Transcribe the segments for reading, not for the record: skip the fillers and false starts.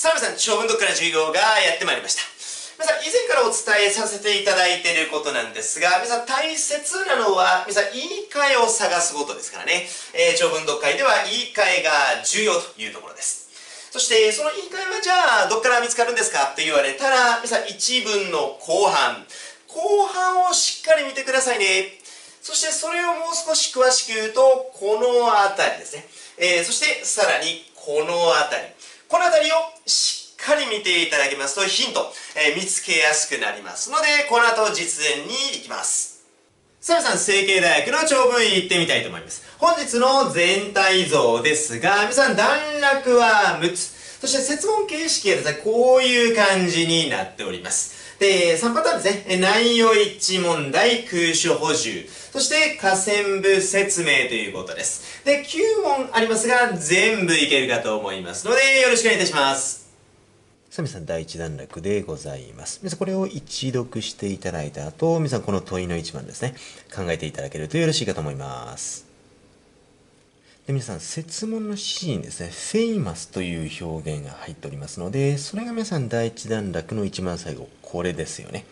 さあ皆さん、長文読から授業がやってまいりました。皆さん、以前からお伝えさせていただいていることなんですが、皆さん大切なのは、皆さん言い換えを探すことですからね。長文読解では言い換えが重要というところです。そして、その言い換えはじゃあ、どっから見つかるんですかって言われたら、皆さん、一文の後半。後半をしっかり見てくださいね。そして、それをもう少し詳しく言うと、このあたりですね。そして、さらに、このあたり。このあたりをしっかり見ていただきますと、ヒント、見つけやすくなりますので、この後実演に行きます。さあ皆さん、成蹊大学の長文行ってみたいと思います。本日の全体像ですが、皆さん段落は6つ。そして設問形式がですね、こういう感じになっております。で、3パターンですね。内容一致問題、空所補充。そして、下線部説明ということです。で、9問ありますが、全部いけるかと思いますので、よろしくお願いいたします。さあ皆さん、第1段落でございます。皆さん、これを一読していただいた後、皆さん、この問いの1番ですね、考えていただけるとよろしいかと思います。で、皆さん、設問のシーンですね、フェイマスという表現が入っておりますので、それが皆さん、第1段落の一番最後、これですよね。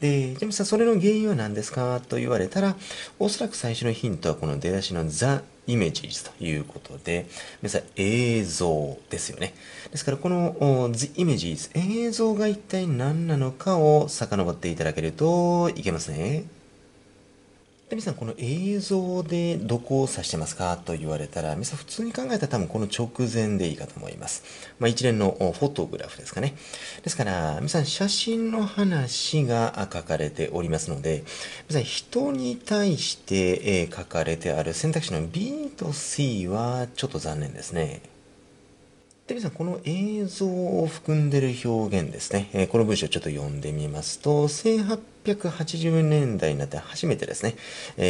で、じゃあ皆さん、それの原因は何ですかと言われたら、おそらく最初のヒントはこの出だしのザ・イメージということで、皆さん映像ですよね。ですからこの The Images、映像が一体何なのかを遡っていただけるといけますね。で、皆さんこの映像でどこを指してますかと言われたら、皆さん普通に考えたら多分この直前でいいかと思います。一連のフォトグラフですかね。ですから、皆さん写真の話が書かれておりますので、皆さん人に対して書かれてある選択肢の B と C はちょっと残念ですね。で、皆さん、この映像を含んでる表現ですね。この文章をちょっと読んでみますと、1880年代になって初めてですね、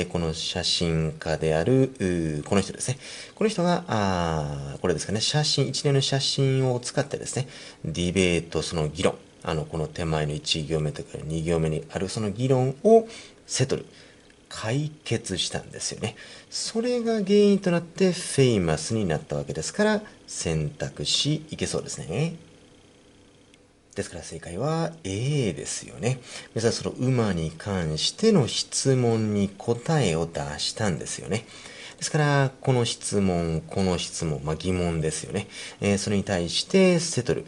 この写真家である、この人ですね。この人が、これですかね、一連の写真を使ってですね、ディベート、その議論、この手前の1行目とか2行目にあるその議論をセトル。解決したんですよね。それが原因となってフェイマスになったわけですから、選択肢いけそうですね。ですから正解は A ですよね。皆さんその馬に関しての質問に答えを出したんですよね。ですから、この質問、疑問ですよね。それに対して、セトル、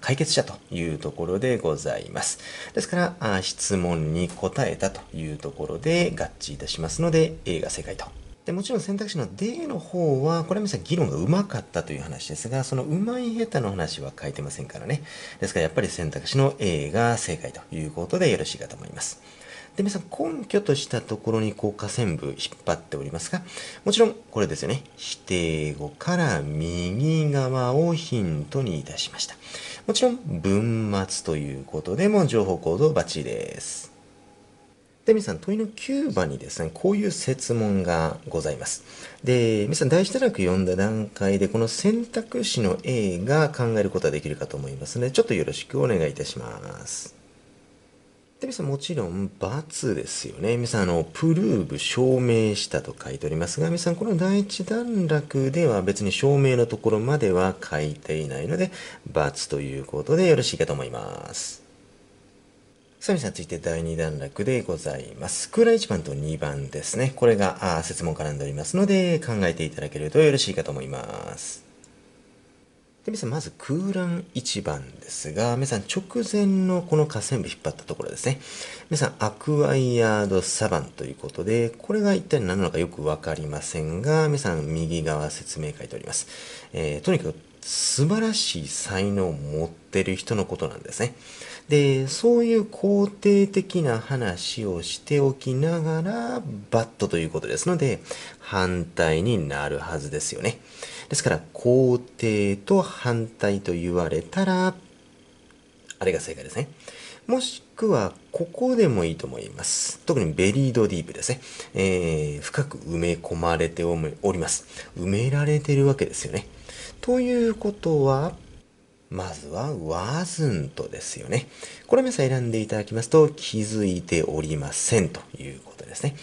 解決したというところでございます。ですから、質問に答えたというところで合致いたしますので、A が正解と。で、もちろん選択肢の D の方は、これは皆さん議論がうまかったという話ですが、そのうまい下手の話は書いてませんからね。ですから、やっぱり選択肢の A が正解ということでよろしいかと思います。で、皆さん根拠としたところに下線部引っ張っておりますが、もちろんこれですよね。否定語から右側をヒントにいたしました。もちろん文末ということでも情報コードバッチリです。で、皆さん問いの9番にですね、こういう設問がございます。で、皆さん第1段落読んだ段階でこの選択肢の A が考えることができるかと思いますので、ちょっとよろしくお願いいたします。で、皆さんもちろん、×ですよね。皆さん、プルーブ、証明したと書いておりますが、皆さん、この第一段落では別に証明のところまでは書いていないので、×ということでよろしいかと思います。さあ、皆さん、続いて第2段落でございます。空欄1番と2番ですね。これが、設問絡んでおりますので、考えていただけるとよろしいかと思います。で、皆さん、まず空欄1番ですが、皆さん直前のこの下線部引っ張ったところですね。皆さん、アクワイアードサバンということで、これが一体何なのかよくわかりませんが、皆さん、右側説明書いております。とにかく素晴らしい才能を持ってる人のことなんですね。で、そういう肯定的な話をしておきながら、バッドということですので、反対になるはずですよね。ですから、肯定と反対と言われたら、あれが正解ですね。もしくは、ここでもいいと思います。特にベリードディープですね。深く埋め込まれております。埋められているわけですよね。ということは、まずは wasn't ですよね。これ皆さん選んでいただきますと、気づいておりませんということですね。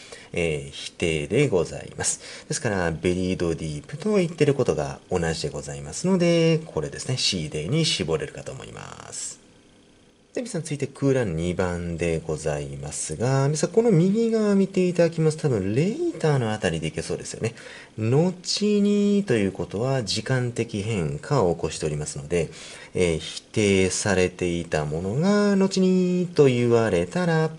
否定でございます。ですから、buried deep と言ってることが同じでございますので、これですね、C でに絞れるかと思います。で、皆さん続いて空欄2番でございますが、皆さんこの右側見ていただきますと、多分レイターのあたりでいけそうですよね。後にということは時間的変化を起こしておりますので、否定されていたものが後にと言われたら、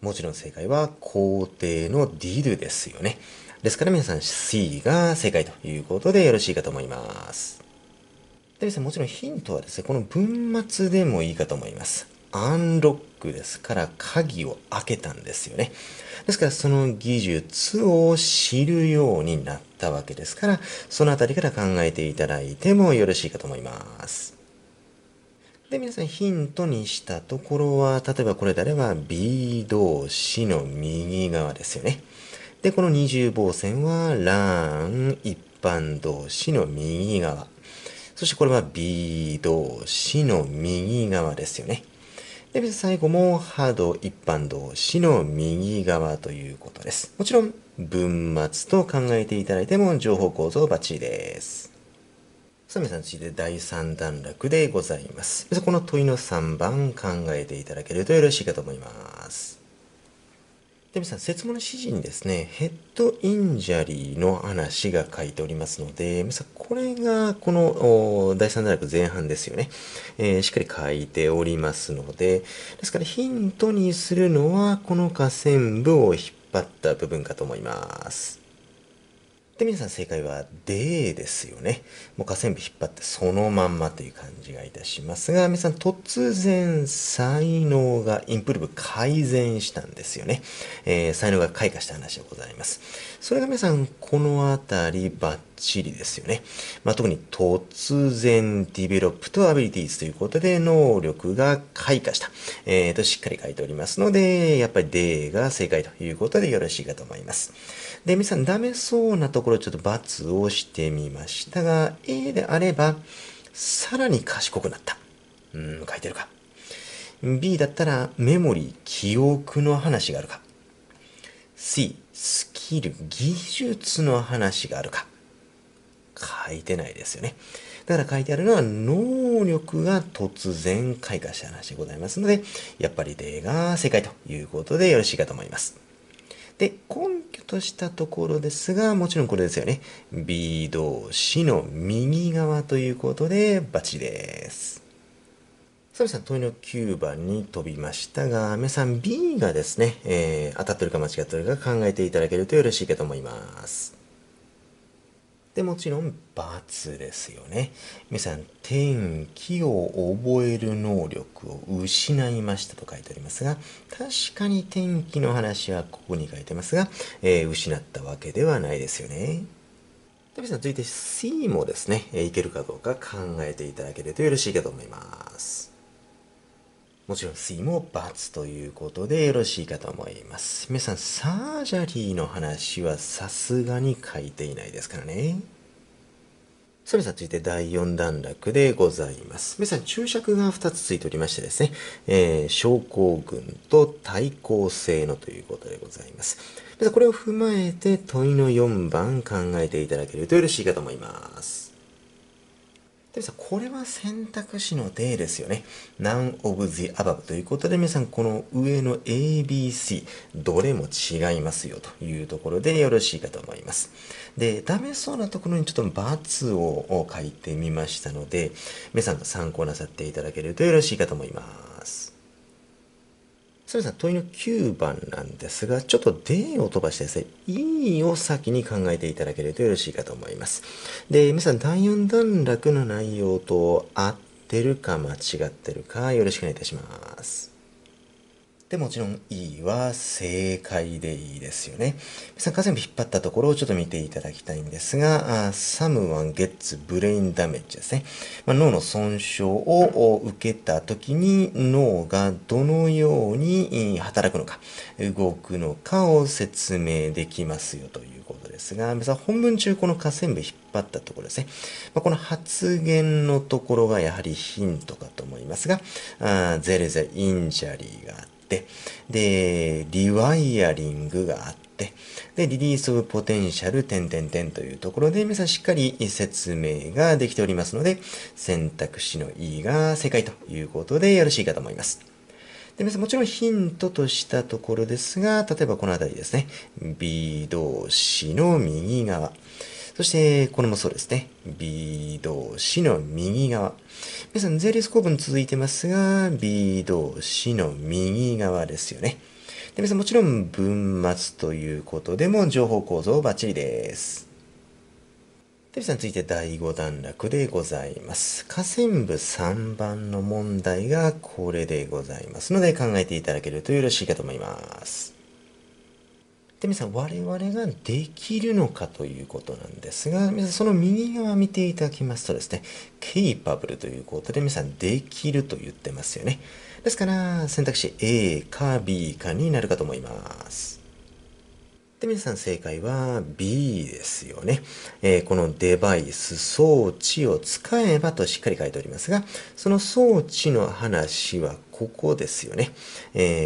もちろん正解は肯定の did ですよね。ですから皆さん C が正解ということでよろしいかと思います。もちろんヒントはですね、この文末でもいいかと思います。アンロックですから、鍵を開けたんですよね。ですから、その技術を知るようになったわけですから、そのあたりから考えていただいてもよろしいかと思います。で、皆さんヒントにしたところは、例えばこれであれば B 動詞の右側ですよね。で、この二重傍線は、ラーン一般動詞の右側。そしてこれは B 動詞の右側ですよね。で、最後もハド一般動詞の右側ということです。もちろん文末と考えていただいても情報構造バッチリです。さあ皆さん次で第3段落でございます。この問いの3番考えていただけるとよろしいかと思います。で、皆さん、設問の指示にですね、ヘッドインジャリーの話が書いておりますので、皆さん、これが、この第3段落前半ですよね、しっかり書いておりますので、ですからヒントにするのは、この下線部を引っ張った部分かと思います。で、皆さん正解は D ですよね。もう下線部引っ張ってそのまんまという感じがいたしますが、皆さん突然才能がインプルーブ改善したんですよね。才能が開花した話でございます。それが皆さんこのあたりバッチリですよね。特に突然ディベロップとアビリティーズということで能力が開花した。としっかり書いておりますので、やっぱり D が正解ということでよろしいかと思います。で、皆さんダメそうなところちょっと×をしてみましたが、A であれば、さらに賢くなった。書いてるか。B だったら、メモリー、記憶の話があるか。C、スキル、技術の話があるか。書いてないですよね。だから書いてあるのは、能力が突然開花した話でございますので、やっぱり D が正解ということでよろしいかと思います。で、根拠としたところですが、もちろんこれですよね。B 動詞の右側ということで、バッチリです。さあ皆さん、問いの9番に飛びましたが、皆さん B がですね、当たってるか間違ってるか考えていただけるとよろしいかと思います。で、もちろん、×ですよね。皆さん、天気を覚える能力を失いましたと書いてありますが、確かに天気の話はここに書いてますが、失ったわけではないですよね。で、皆さん、続いて C もですね、いけるかどうか考えていただけるとよろしいかと思います。もちろん C も×ということでよろしいかと思います。皆さん、サージャリーの話はさすがに書いていないですからね。さあ皆さん、続いて第4段落でございます。皆さん、注釈が2つついておりましてですね、症候群と対抗性のということでございます。皆さん、これを踏まえて問いの4番考えていただけるとよろしいかと思います。で、皆さん、これは選択肢の D ですよね。None of the above ということで、皆さん、この上の A、B、C、どれも違いますよというところでよろしいかと思います。で、ダメそうなところにちょっと×を書いてみましたので、皆さん参考なさっていただけるとよろしいかと思います。さあ皆さん、問いの9番なんですが、ちょっと D を飛ばしてですね、E を先に考えていただけるとよろしいかと思います。で、皆さん、第4段落の内容と合ってるか間違ってるか、よろしくお願いいたします。でもちろん E は正解でいいですよね。参加全部引っ張ったところをちょっと見ていただきたいんですが、someone gets brain damage ですね。脳の損傷を受けた時に脳がどのように働くのか、動くのかを説明できますよということですが、皆さん本文中この下線部引っ張ったところですね。この発言のところがやはりヒントかと思いますが、there is an injury があって、で、リワイアリングがあって、で、リリースオブポテンシャル、というところで、皆さんしっかり説明ができておりますので、選択肢の E が正解ということでよろしいかと思います。で、皆さんもちろんヒントとしたところですが、例えばこのあたりですね。B 動詞の右側。そして、これもそうですね。B 動詞の右側。皆さん、ゼリス構文続いてますが、B 動詞の右側ですよね。で、皆さん、もちろん文末ということでも、情報構造バッチリです。で、皆さん、続いて第5段落でございます。下線部3番の問題がこれでございますので、考えていただけるとよろしいかと思います。で、皆さん、我々ができるのかということなんですが、皆さん、その右側見ていただきますとですね、capable ということで、皆さん、できると言ってますよね。ですから、選択肢 A か B かになるかと思います。で、皆さん、正解は B ですよね。このデバイス、装置を使えばとしっかり書いておりますが、その装置の話は、ここですよね、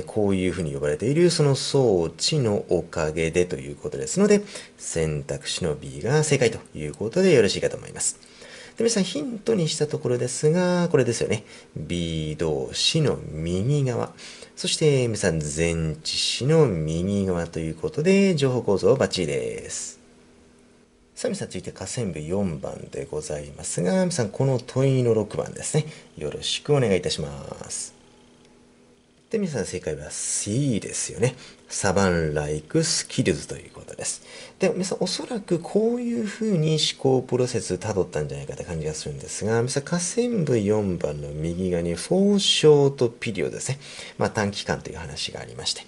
こういうふうに呼ばれているその装置のおかげでということですので、選択肢の B が正解ということでよろしいかと思います。で、皆さんヒントにしたところですが、これですよね。B 動詞の右側。そして皆さん前置詞の右側ということで、情報構造バッチリです。さあ、皆さん続いて下線部4番でございますが、皆さんこの問いの6番ですね。よろしくお願いいたします。で、皆さん正解は C ですよね。サバンライクスキルズということです。で、皆さんおそらくこういうふうに思考プロセス辿ったんじゃないかって感じがするんですが、皆さん下線部4番の右側に4ショートピリオドですね。短期間という話がありまして。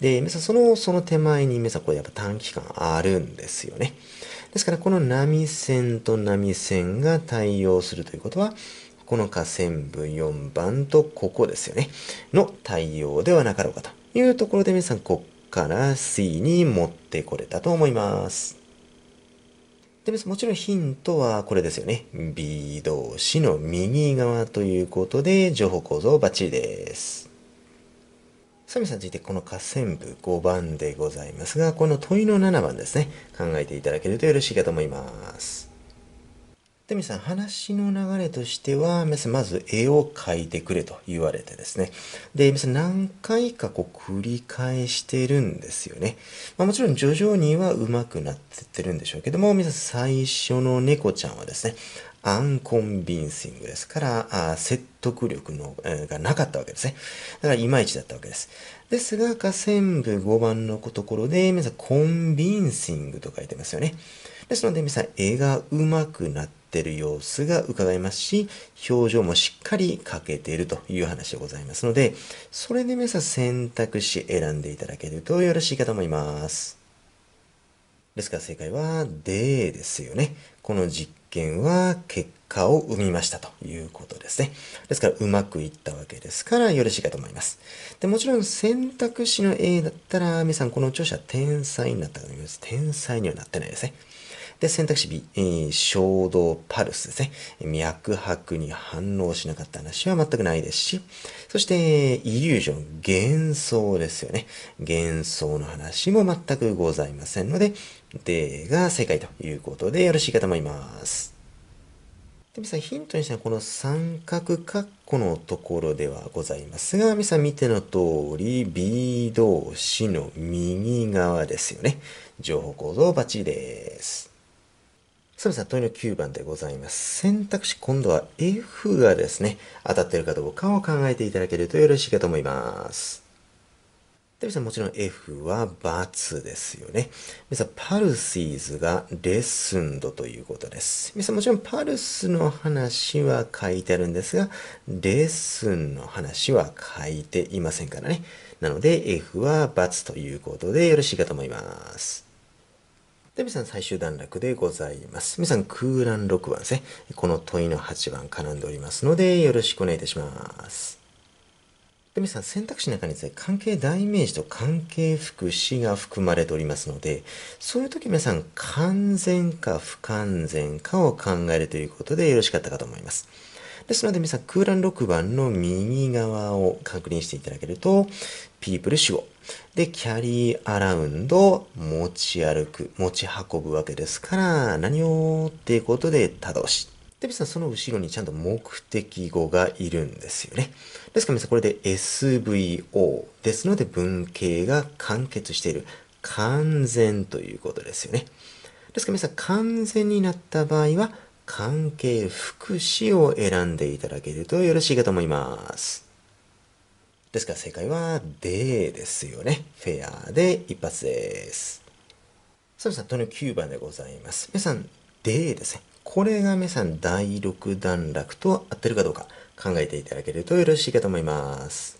で、皆さんその手前に皆さんこれやっぱ短期間あるんですよね。ですからこの波線と波線が対応するということは、この下線部4番とここですよね。の対応ではなかろうかというところで、皆さんこっから C に持ってこれたと思います。で、皆さんもちろんヒントはこれですよね。B 動詞の右側ということで、情報構造バッチリです。さあ、皆さん続いてこの下線部5番でございますが、この問いの7番ですね。考えていただけるとよろしいかと思います。で、皆さん、話の流れとしては、皆さん、まず絵を描いてくれと言われてですね。で、皆さん、何回か繰り返してるんですよね。もちろん、徐々には上手くなってってるんでしょうけども、皆さん、最初の猫ちゃんはですね、アンコンビンシングですから、説得力がなかったわけですね。だから、いまいちだったわけです。ですが、下線部5番のところで、皆さん、コンビンシングと書いてますよね。ですので、皆さん、絵が上手くなって、てる様子が伺えますし、表情もしっかり描けているという話でございますので、それで皆さん選択肢選んでいただけるとよろしいかと思います。ですから正解は D ですよね。この実験は結果を生みましたということですね。ですからうまくいったわけですからよろしいかと思います。で、もちろん選択肢の A だったら、皆さんこの著者天才になったと思います。天才にはなってないですね。で、選択肢 B、衝動パルスですね。脈拍に反応しなかった話は全くないですし、そして、イリュージョン、幻想ですよね。幻想の話も全くございませんので、D が正解ということでよろしいかと思います。で、皆さんヒントにしたこの三角括弧のところではございますが、皆さん見ての通り、B 動詞の右側ですよね。情報構造バッチリです。さあ、皆さん、問いの9番でございます。選択肢、今度は F がですね、当たっているかどうかを考えていただけるとよろしいかと思います。で、皆さんもちろん F は×ですよね。皆さん、パルシーズがレッスンドということです。皆さんもちろんパルスの話は書いてあるんですが、レッスンの話は書いていませんからね。なので F は×ということでよろしいかと思います。で、皆さん最終段落でございます。皆さん空欄6番ですね。この問いの8番絡んでおりますのでよろしくお願いいたします。で、皆さん選択肢の中にですね、関係代名詞と関係副詞が含まれておりますので、そういう時皆さん完全か不完全かを考えるということでよろしかったかと思います。ですので皆さん空欄6番の右側を確認していただけると、people 主語。で、carry around 持ち歩く、持ち運ぶわけですから、何をっていうことで他動詞。で、皆さんその後ろにちゃんと目的語がいるんですよね。ですから皆さんこれで SVO ですので文型が完結している。完全ということですよね。ですから皆さん完全になった場合は、関係副詞を選んでいただけるとよろしいかと思います。ですから正解は D ですよね。フェアで一発です。さあ皆さん、問いの9番でございます。皆さん D ですね。これが皆さん第6段落と合ってるかどうか考えていただけるとよろしいかと思います。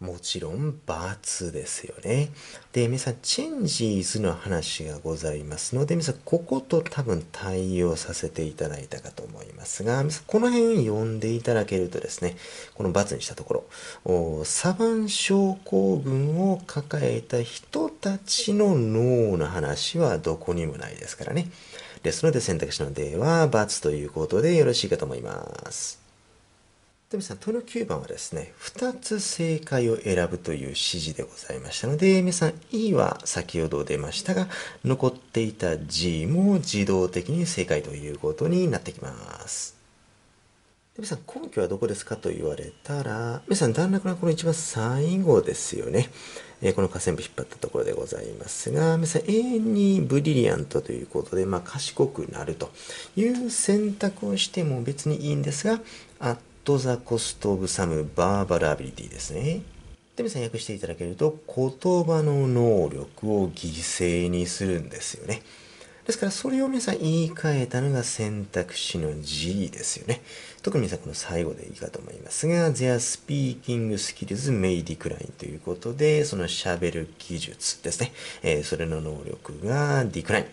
もちろん、×ですよね。で、皆さん、チェンジーズの話がございますので、皆さん、ここと多分対応させていただいたかと思いますが、皆さん、この辺読んでいただけるとですね、この×にしたところ、サバン症候群を抱えた人たちの脳の話はどこにもないですからね。ですので、選択肢の D は×ということでよろしいかと思います。で、皆さん、問いの9番はですね、2つ正解を選ぶという指示でございましたので、皆さん、E は先ほど出ましたが、残っていた G も自動的に正解ということになってきます。で、皆さん、根拠はどこですかと言われたら、皆さん、段落のこの一番最後ですよね。この下線部引っ張ったところでございますが、皆さん、永遠にブリリアントということで、賢くなるという選択をしても別にいいんですが、The Cost of Some Barbarability ですね。で、皆さん訳していただけると、言葉の能力を犠牲にするんですよね。ですから、それを皆さん言い換えたのが選択肢の G ですよね。特に皆さん、この最後でいいかと思いますが、Their Speaking Skills May Decline ということで、その喋る技術ですね。それの能力が Decline、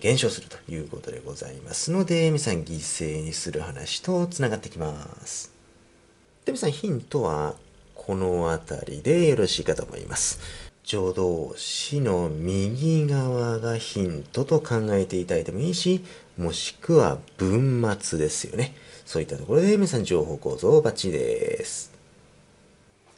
減少するということでございますので、皆さん、犠牲にする話と繋がってきます。で、皆さん、ヒントはこのあたりでよろしいかと思います。助動詞の右側がヒントと考えていただいてもいいし、もしくは文末ですよね。そういったところで皆さん情報構造バッチリです。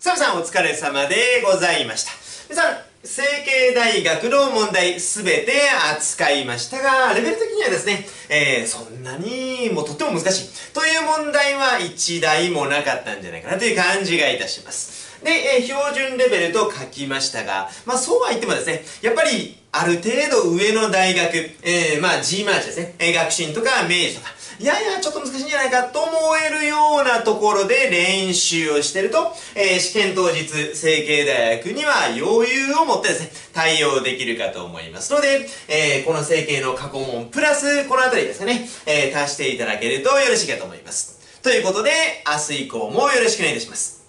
さあ皆さんお疲れ様でございました。皆さん、成蹊大学の問題すべて扱いましたが、レベル的にはですね、そんなにもうとっても難しいという問題は一題もなかったんじゃないかなという感じがいたします。で、標準レベルと書きましたが、そうは言ってもですね、やっぱり、ある程度上の大学、G マーチですね、学進とか明治とか、やちょっと難しいんじゃないかと思えるようなところで練習をしてると、試験当日、成蹊大学には余裕を持ってですね、対応できるかと思いますので、この成蹊の過去問プラス、このあたりですかね、足していただけるとよろしいかと思います。ということで、明日以降もよろしくお願いいたします。